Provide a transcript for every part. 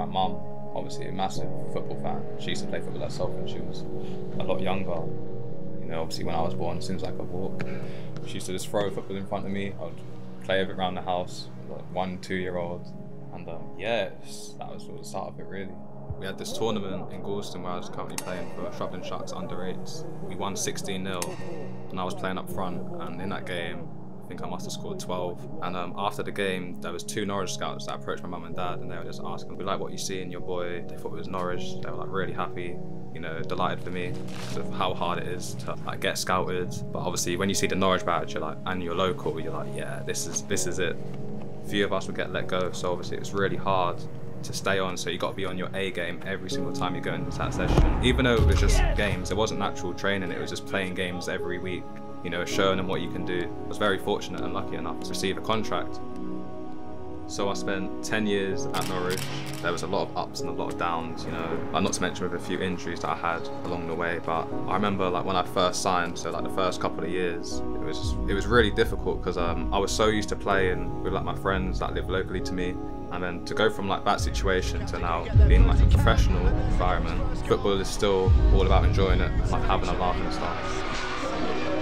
my mum, obviously a massive football fan. She used to play football herself when she was a lot younger. You know, obviously when I was born, as soon as I could walk, she used to just throw football in front of me. I would play with it around the house, like 1-2 year old. And yes, that was sort of the start of it really. We had this tournament in Galston where I was currently playing for Shrubbing Sharks under 8s. We won 16-0 and I was playing up front, and in that game, I think I must have scored 12. And after the game, there was 2 Norwich scouts that approached my mum and dad, and they were just asking, "We like what you see in your boy." They thought it was Norwich. They were like really happy, you know, delighted for me because of how hard it is to like get scouted. But obviously when you see the Norwich badge, you're like, and you're local, you're like, yeah, this is it. Few of us would get let go, so obviously it was really hard to stay on, so you got to be on your A game every single time you go into that session. Even though it was just games, it wasn't actual training, it was just playing games every week, you know, showing them what you can do. I was very fortunate and lucky enough to receive a contract. So I spent 10 years at Norwich. There was a lot of ups and a lot of downs, you know, and not to mention with a few injuries that I had along the way. But I remember like when I first signed, so like the first couple of years, it was really difficult because I was so used to playing with like my friends that live locally to me. And then to go from like that situation to now being like a professional environment, football is still all about enjoying it, like having a laugh and stuff.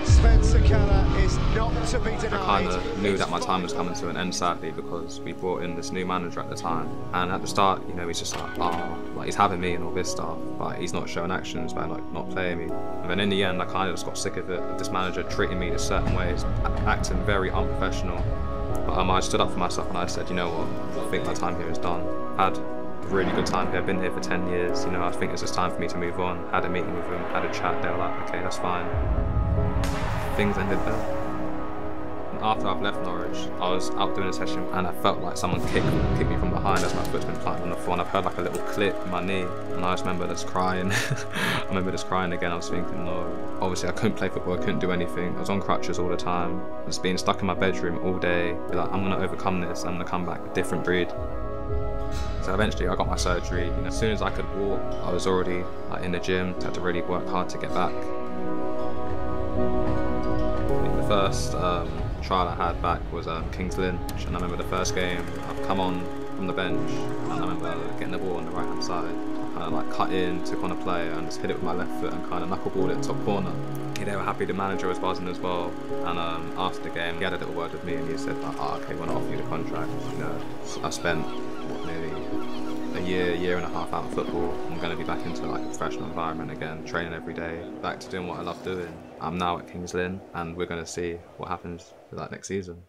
Spencer Keller is not to be denied. I kind of knew that my time was coming to an end, sadly, because we brought in this new manager at the time. And at the start, you know, he's just like, ah, oh, like he's having me and all this stuff, but he's not showing actions by like not playing me. And then in the end, I kind of just got sick of it, of this manager treating me in certain ways, acting very unprofessional. But I stood up for myself and I said, you know what, I think my time here is done. I've had a really good time here, I've been here for 10 years, you know, I think it's just time for me to move on. Had a meeting with them, had a chat, they were like, okay, that's fine. Things ended there. After I've left Norwich, I was out doing a session and I felt like someone kicked me from behind as my foot's been planted on the floor, and I've heard like a little click in my knee, and I just remember just crying. I remember just crying again. I was thinking, no, obviously I couldn't play football, I couldn't do anything. I was on crutches all the time, just being stuck in my bedroom all day. Like, I'm gonna overcome this, I'm gonna come back a different breed. So eventually I got my surgery. You know, as soon as I could walk, I was already like, in the gym. I had to really work hard to get back. The first trial I had back was Kings Lynn, and I remember the first game I've come on from the bench, and I remember getting the ball on the right hand side, kind of like cut in, took on a player and just hit it with my left foot and kind of knuckleballed it top corner. They were happy, the manager was buzzing as well, and after the game he had a little word with me and he said, oh, okay, we're not offering you the contract, you know, I spent nearly a year and a half out of football, I'm going to be back into like a professional environment again, training every day, back to doing what I love doing. I'm now at Kings Lynn, and we're going to see what happens for that next season.